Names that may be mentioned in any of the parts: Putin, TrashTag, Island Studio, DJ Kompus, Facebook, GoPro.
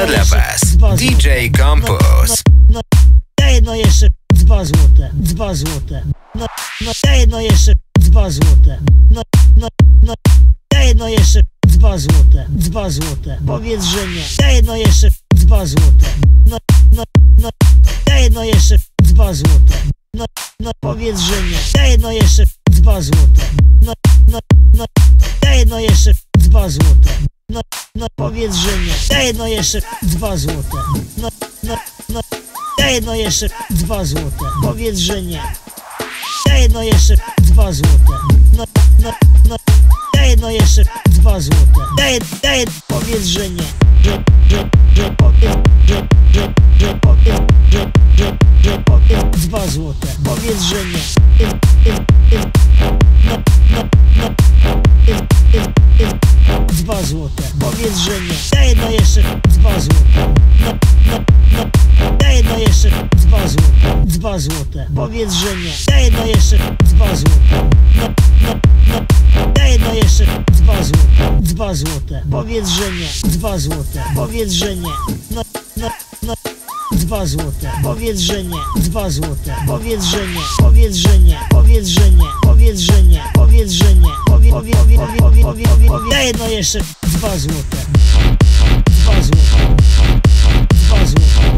Muzykę dla was DJ Kompus. Ja jedno jeszcze 2 złote, 2 złote. Ja jedno jeszcze 2 złote. Ja jedno jeszcze 2 złote, 2 złote. Powiedz, że nie. Ja jedno jeszcze 2 złote. Ja jedno jeszcze 2 złote. Powiedz, że nie. Ja jedno jeszcze 2 złote. Ja jedno jeszcze 2 złote. Powiedz, że nie. Ja jedno jeszcze 2 złote. Ja jedno jeszcze 2 złote. Powiedz, że nie. Ja jedno jeszcze 2 złote. Ja jedno jeszcze 2 złote. Powiedz, że nie. Powiedz 2 złote. Powiedz, że nie. Powiedz, że nie. Daj jedno jeszcze 2 złote. Daj jedno jeszcze 2 złote. 2 złote. Powiedz, że nie. Daj jedno jeszcze 2 złote. Daj jedno jeszcze 2 złote. 2 złote. Powiedz, że nie. 2 złote. Powiedz, że nie. 2 złote. Powiedz, że nie. 2 złote. Powiedz, że nie. Powiedz, że nie. Powiedz, że nie. Powiedz, że nie. Powiedz, że nie. Daj jedno jeszcze 2 złote. 2 złote. 2 złote.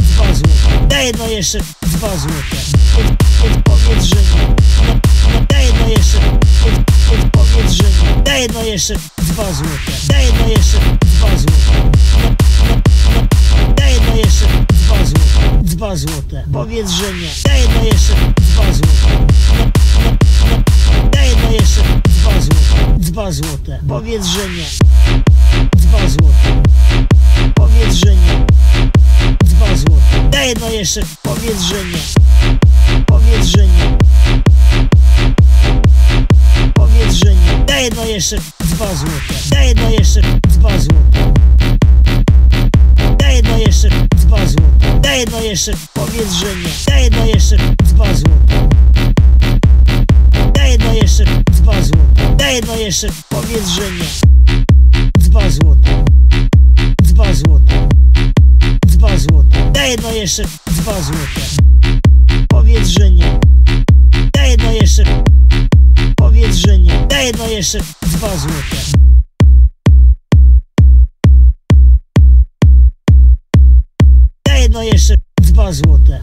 2 złote. Daj jedno jeszcze 2 złote. Powiedz, że nie. Daj jedno jeszcze. Powiedz, że nie. Daj jedno jeszcze 2 złote. Daj jedno jeszcze 2 złote. Jeszcze 2 złote, 2 złote. Powiedz, że nie. Daj jedno jeszcze 2 złote. Daj jedno jeszcze 2 złote, 2 złote. Powiedz, że nie. 2 złote. Powiedz, że nie. 2 złote. Daj jedno jeszcze. Powiedz, że nie. Powiedz, że nie. Powiedz, że nie. Daj jedno jeszcze 2 złote. Daj jedno jeszcze 2 złote. Daj jedno jeszcze 2 złote. Daj jedno jeszcze, powiedz, że nie. Daj jedno jeszcze 2 złote. Daj jedno jeszcze 2 złote. Daj jedno jeszcze, powiedz, że nie. 2 złote. 2 złote. 2 złote. Daj jedno jeszcze 2 złote. Powiedz, że nie. Daj jedno jeszcze, powiedz, że nie. Daj jedno jeszcze 2 złote. Daj jedno jeszcze 2 złote.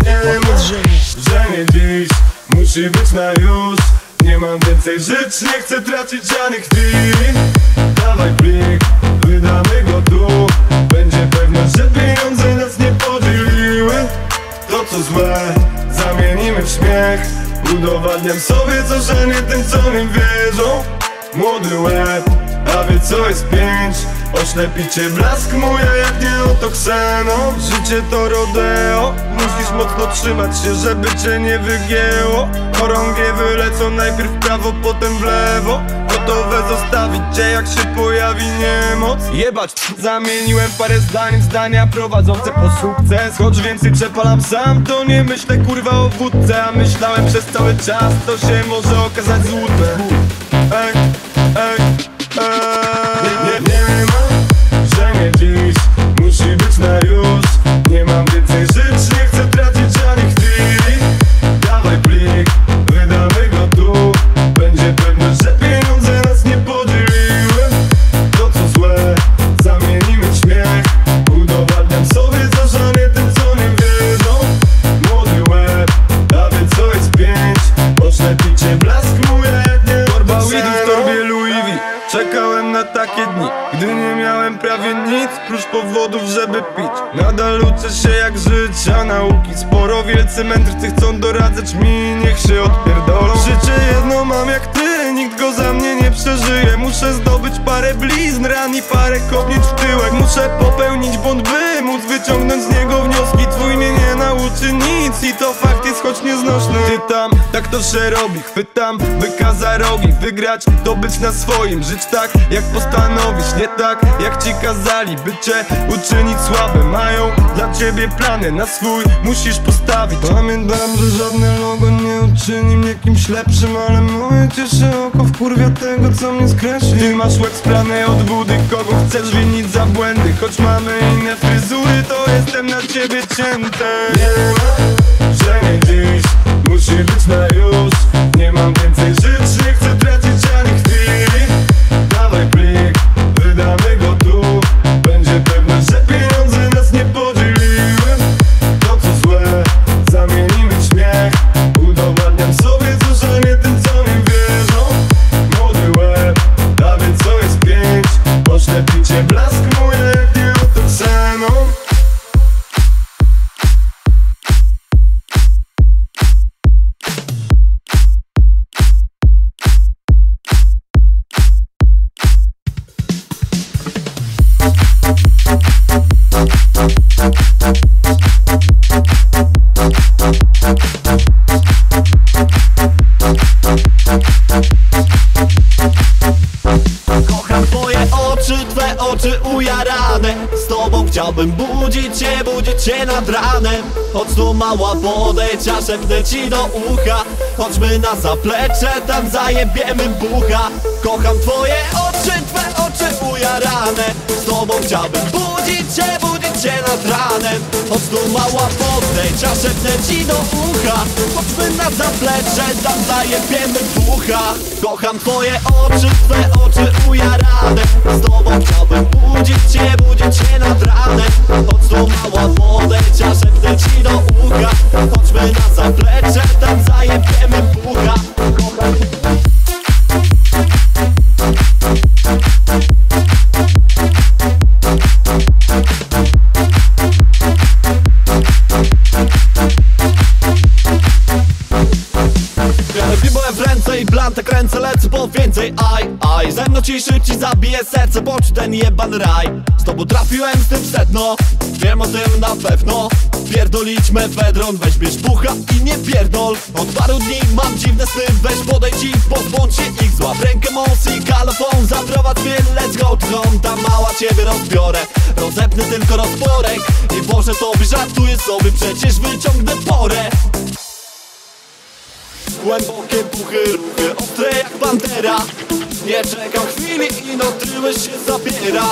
Powiedz, że nie dziś, musi być na już. Nie mam więcej rzeczy, nie chcę tracić żadnych chwil. Dawaj plik, wydamy go tu. Będzie pewność, że pieniądze nas nie podzieliły. To co złe, zamienimy w śmiech. Udowadniam sobie, co że nie tym, co mi wierzą. Młody łeb, a wie co jest 5. Oślepicie blask moja jak nie otokseno. Życie to rodeo, musisz mocno trzymać się, żeby cię nie wygięło. Chorągie wylecą najpierw w prawo, potem w lewo. Gotowe zostawić cię jak się pojawi niemoc. Jebać, zamieniłem parę zdań, zdania prowadzące po sukces. Choć więcej przepalam sam, to nie myślę kurwa o wódce. A myślałem przez cały czas, to się może okazać złudne. Ej. Nie ma, że nie dziś, musi być na już. Nie mam więcej rzeczy, nie chcę tracić żadnych chwili. Dawaj plik, wydamy go tu. Będzie pewność, że pieniądze nas nie podzieliły. To co złe, zamienimy w śmiech. Udowadniam sobie, że nie tym co nie wiedzą. Młody łeb, a wie co jest 5. Oślepicie blask mój, jak nie odprzedzę. Czekałem na takie dni, gdy nie miałem prawie nic, prócz powodów, żeby pić. Nadal uczę się jak życia nauki. Sporo wielcy mędrcy chcą doradzać mi, niech się odpierdolą. Życie jedno mam jak ty, nikt go za mnie nie przeżyje. Muszę zdobyć parę blizn, ran i parę kopnięć w tyłek. Muszę popełnić błąd, by móc wyciągnąć z niego wnioski. Twój mnie nie nauczy. czy nic i to fakt jest choć nieznośny. Ty tam, tak to się robi, chwytam byka za rogi. Wygrać, to być na swoim, żyć tak jak postanowisz, nie tak jak ci kazali, by cię uczynić słabym. Mają dla ciebie plany, na swój musisz postawić. Pamiętam, że żadne logo nie uczyni mnie kimś lepszym, ale moje cieszy oko wkurwia tego, co mnie skreśli. Ty masz łeb sprany od budy, kogo chcesz winić za błędy. Choć mamy inne fryzury, to jestem na ciebie cięty. Wiem, że nie dziś, musi być na już. Nie mam więcej żyć, nie chcę tracić ani chwili. Dawaj plik, wydamy go tu. Będzie pewne, że pieniądze nas nie podzieliły. To co złe, zamienimy w śmiech. Udowadniam sobie, co że nie tym, co mi wierzą. Młody łeb, dawaj co jest pięć. Pośle picie blask mój, lepiej o tym ceną. Chciałbym budzić cię nad ranem. Choć tu mała podejdź, a szepnę ci do ucha. Chodźmy na zaplecze, tam zajebiemy bucha. Kocham twoje oczy, twe oczy ujarane. Z tobą chciałbym budzić cię nad ranem. Choć tu mała podejdź, a szepnę ci do ucha. Chodźmy na zaplecze, tam zajebiemy bucha. Kocham twoje oczy, twe oczy ujarane. Z tobą chciałbym budzić cię nad ranem. Chodź tu mała podejdź, a szepnę ci do ucha. Chodźmy na zaplecze, tam zajebiemy bucha. Kręcę, lecę po więcej, aj. Ze mną ciszy ci zabije serce, poczuj ten jeban raj. Z tobą trafiłem z tym w sedno, wiem o tym na pewno. Pierdolić mefedron, weź bierz bucha i nie pierdol. Od paru dni mam dziwne sny, weź podejdź i pozbądź się ich. Złap rękę mąs i kalofon, zaprowadź mnie, let's go tron. Ta mała ciebie rozbiorę, rozepnę tylko rozporek. I Boże tobie żartuję sobie, przecież wyciągnę porę. Głębokie ruchy, ostre jak bandera. Nie czekam chwili i no tyły się zabiera.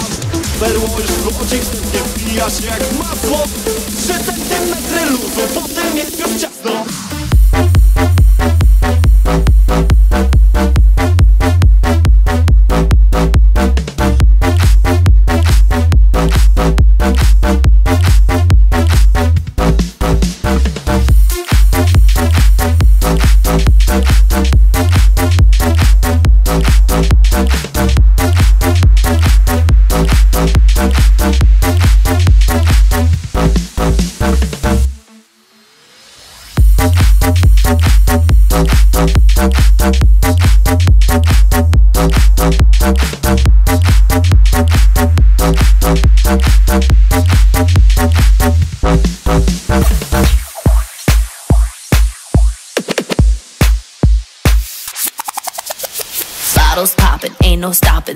Berło już wchodzi, wstępnie wbija się jak masło. 3 centymetry luzu, potem jest już ciasno.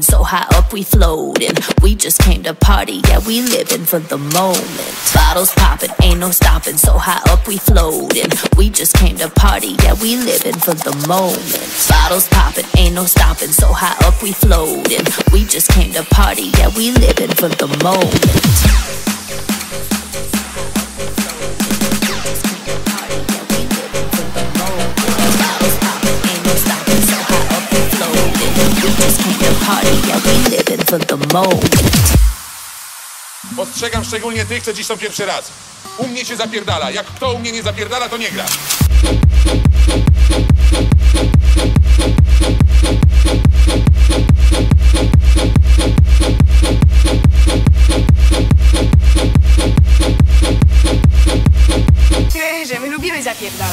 So high up we floating. We just came to party, yeah, we living for the moment. Bottles popping, ain't no stopping. So high up we floating. We just came to party, yeah, we living for the moment. Bottles popping, ain't no stopping. So high up we floating. We just came to party, yeah, we living for the moment. Ostrzegam szczególnie tych, co dziś są pierwszy raz. U mnie się zapierdala. Jak kto u mnie nie zapierdala, to nie gra. Że my lubimy zapierdala.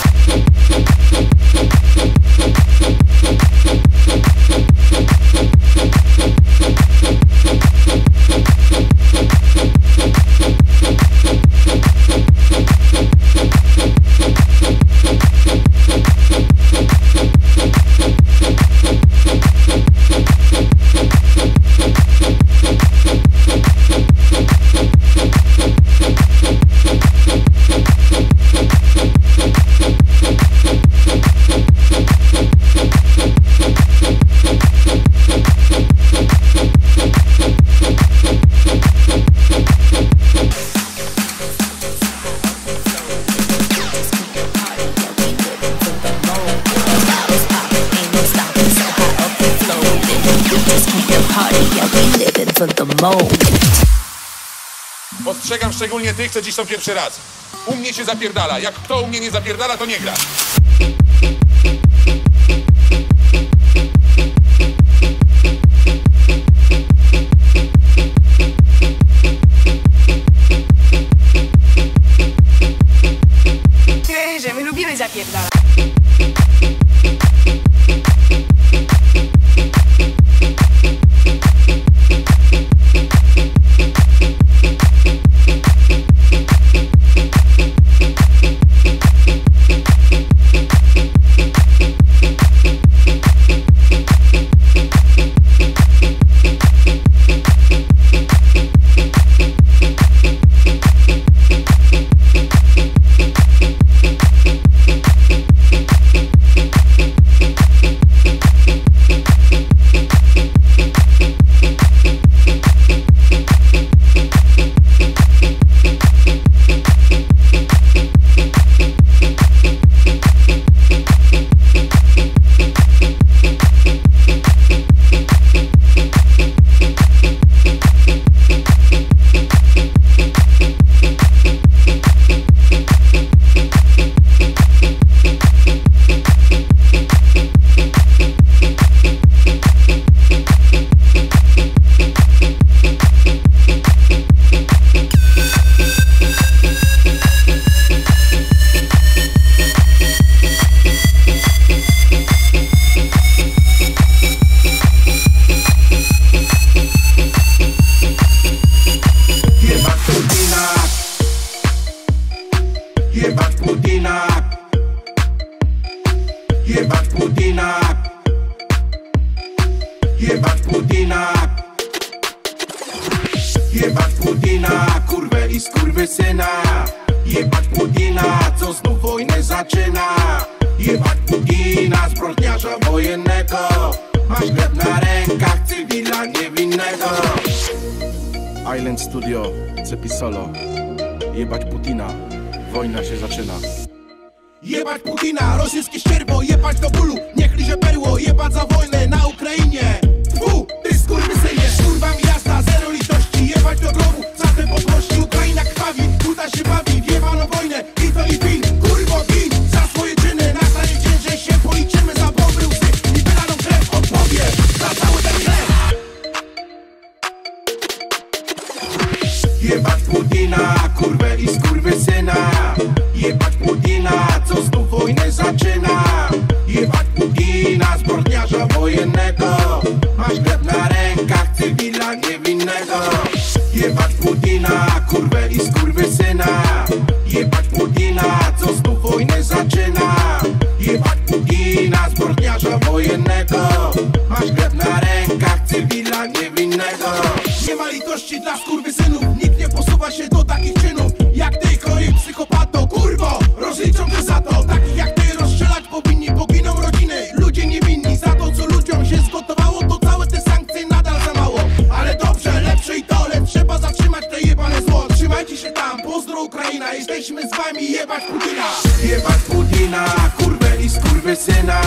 party, yeah, we living for the moment. Ostrzegam szczególnie tych, co dziś są pierwszy raz. U mnie się zapierdala. Jak kto u mnie nie zapierdala, to nie gra. Że my lubimy zapierdala. Jebać Putina, kurwę i skurwysyna. Jebać Putina, co znów wojnę zaczyna. Jebać Putina, zbrodniarza wojennego. Masz krew na rękach, cywila niewinnego. Island Studio, Cepi Solo. Jebać Putina, wojna się zaczyna. Jebać Putina, rosyjskie ścierwo, jebać do bólu, niech liże perło, jebać za wojnę na Ukrainie. Tfu, ty skurwysynie, kurwa mi jasna, zero litości, jebać do grobu, za te podłości, Ukraina krwawi, Puta się bawi, jebano wojnę, i to i win, kurwo win, za swoje czyny, nastaje dzień, że się policzymy, za bomby łzy, i wylaną krew odpowie, za cały ten krew. Jebać Putina, kurwę i skurwysyna, jebać Putina, co znów wojnę zaczyna. Jebać Putina, zbrodniarza wojennego. Masz krew na rękach, cywila niewinnego. Jebać Putina, kurwę i skurwysyna. Jebać Putina, co znów wojnę zaczyna. Jebać Putina, zbrodniarza wojennego. Masz krew na rękach, cywila niewinnego. Nie ma litości dla skurwysynów. Nikt nie posuwa się do takich czynów. Jak ty, koi psychopato, kurwo, rozliczą mnie za to. Takich jak ty rozstrzelać powinni, poginą rodziny, ludzie niewinni. Za to, co ludziom się zgotowało, to całe te sankcje nadal za mało. Ale dobrze, lepsze i to, lecz trzeba zatrzymać te jebane zło. Trzymajcie się tam, pozdro Ukraina, jesteśmy z wami, jebać Putina. Jebać Putina, kurwę i skurwysyna.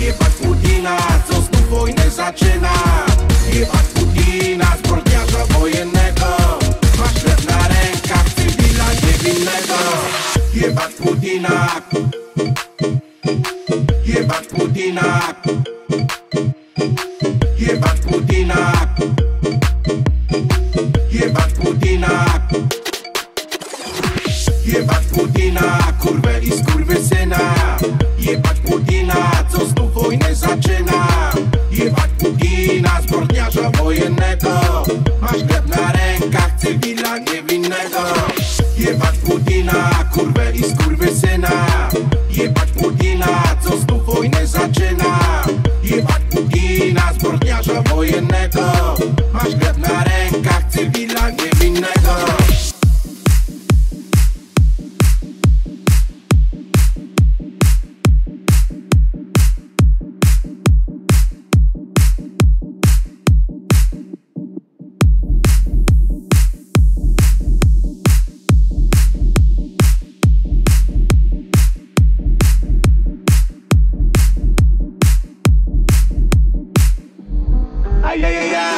Jebać Putina, co znów wojnę zaczyna. Jebać Putina, zbrodniarza wojennego. Masz krew na rękach, cywila niewinnego. Jebać Putina. Jebać Putina. Jebać Putina. Jebać Putina. Jebać Putina, kurwę i skurwysyna. Jebać Putina, co znów wojnę zaczyna. Jebać Putina, zbrodniarza wojennego. Masz krew na rękach, cywila niewinnego. Jebać Putina, kurwę i skurwysyna. Jebać Putina, co znów wojnę zaczyna. Jebać Putina, zbrodniarza wojennego. Masz krew na rękach, cywila niewinnego. Yeah, yeah, yeah.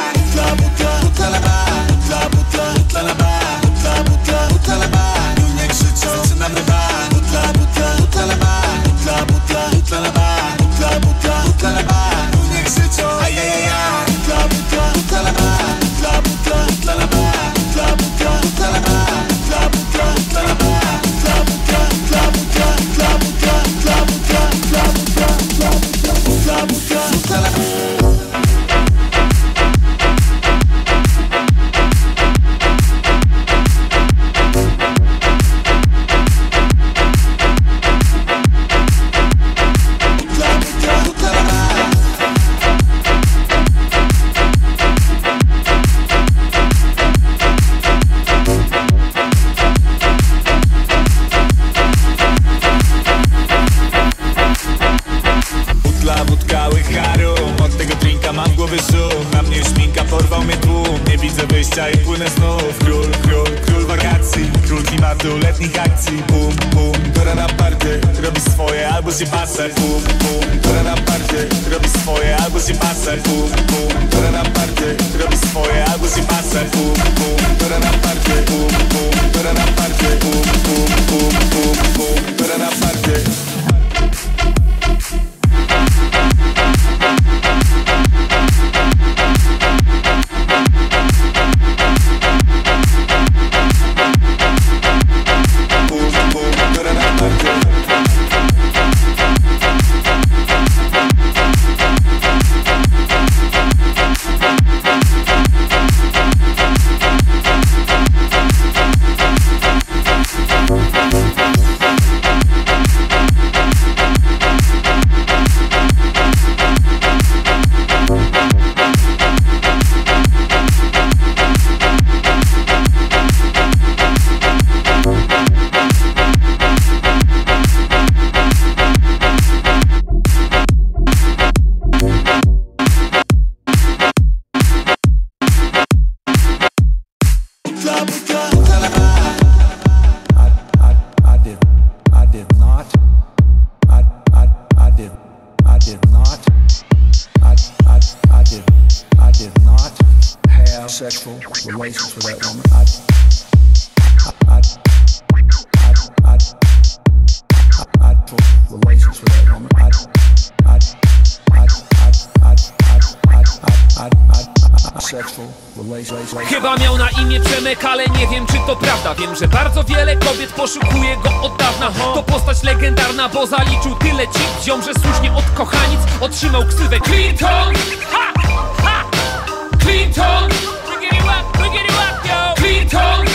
cały harum. Od tego drinka mam głowy szum. Na mnie już minka, porwał mnie tłum. Nie widzę wyjścia i płynę znów. Król, król, król wakacji. Król klimatu, letnich akcji. Bum, bum, do rana party. Robisz swoje albo się pasać. Bum, bum, do rana party. Robisz swoje albo się pasać. Bum, bum, do rana party. Robisz swoje albo się pasać. Bum, bum, do rana party. Bum, bum, do rana party. Bum, bum, bum, bum, bum, do rana party. Sexual relations with that woman. Chyba miał na imię Przemek, ale nie wiem, czy to prawda. Wiem, że bardzo wiele kobiet poszukuje go od dawna. To postać legendarna, bo zaliczył tyle ci ziom, że słusznie od kochanic otrzymał ksywę Clinton. Clinton, bring it up, yo. Clinton, Clinton.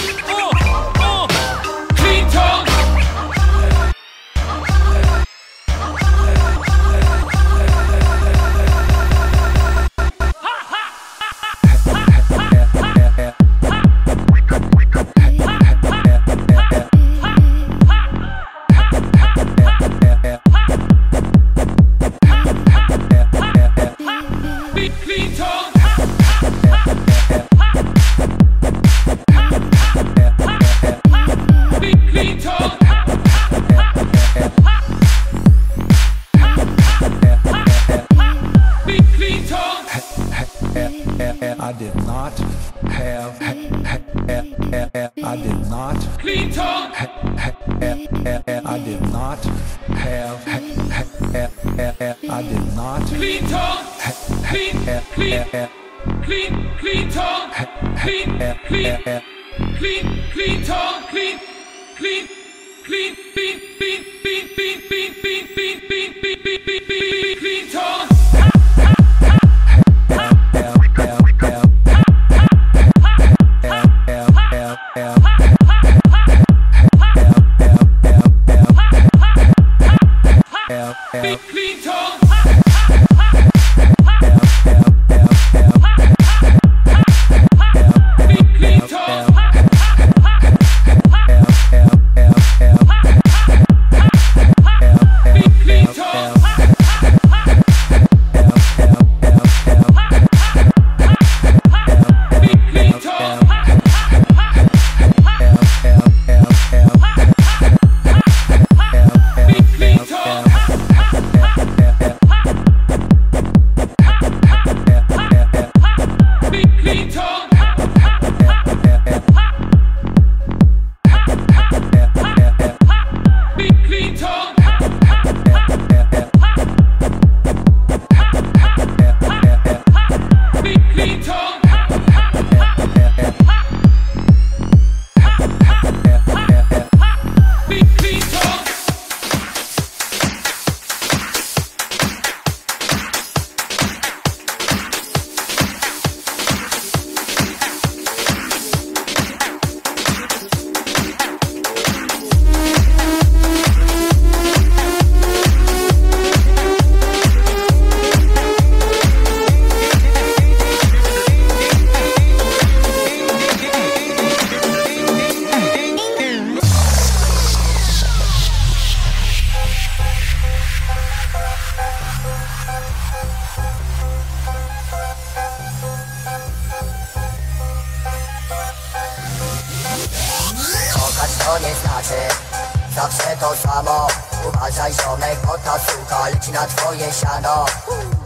zawsze to samo. Uważaj ziomek, bo ta suka leci na twoje siano.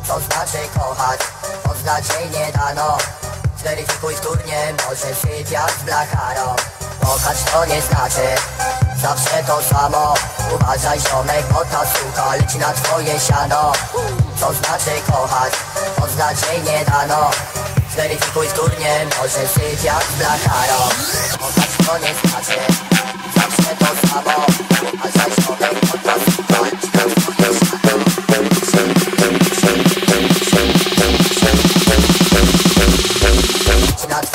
Co znaczy kochać? Poznać jej nie dano. Zweryfikuj wtórnie, może sypia z blacharą. Kochać to nie znaczy zawsze to samo. Uważaj ziomek, bo ta suka leci na twoje siano. Co znaczy kochać? Poznać jej nie dano. Zweryfikuj wtórnie, może sypia z blacharą. Kochać to nie znaczy zawsze to samo. Uważaj ziomek, bo ta suka leci na twoje siano. Leci na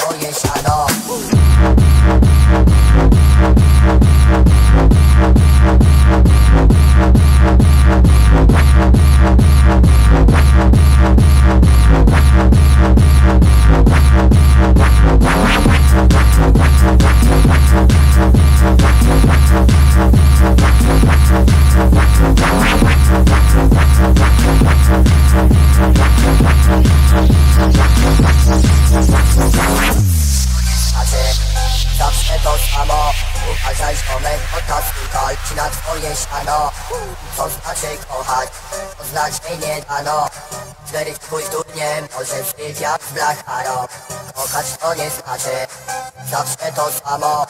twoje siano. Co znaczy kochać? Poznać jej nie dano. Zweryfikuj wtórnie, może syf jak z blacharą. Kochać to nie znaczy zawsze to samo.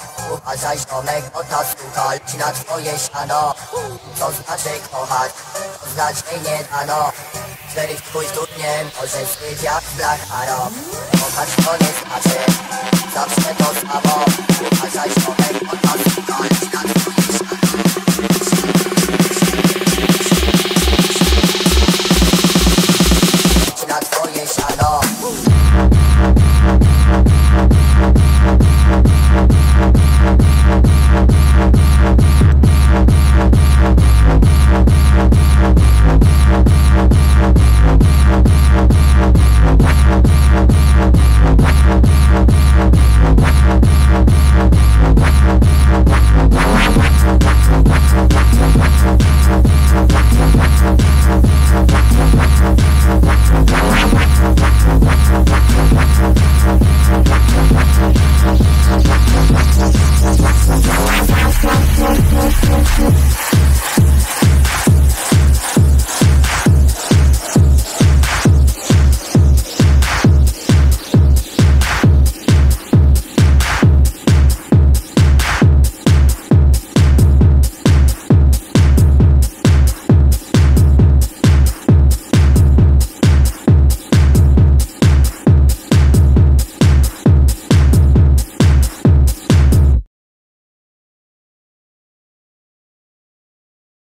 Uważaj ziomek, bo ta suka leci na twoje siano. Co znaczy kochać? Poznać jej nie dano. Zweryfikuj wtórnie, może syf jak z blacharą. Kochać to nie znaczy zawsze to samo. Uważaj ziomek, bo ta suka leci na twoje siano. We'll be right back.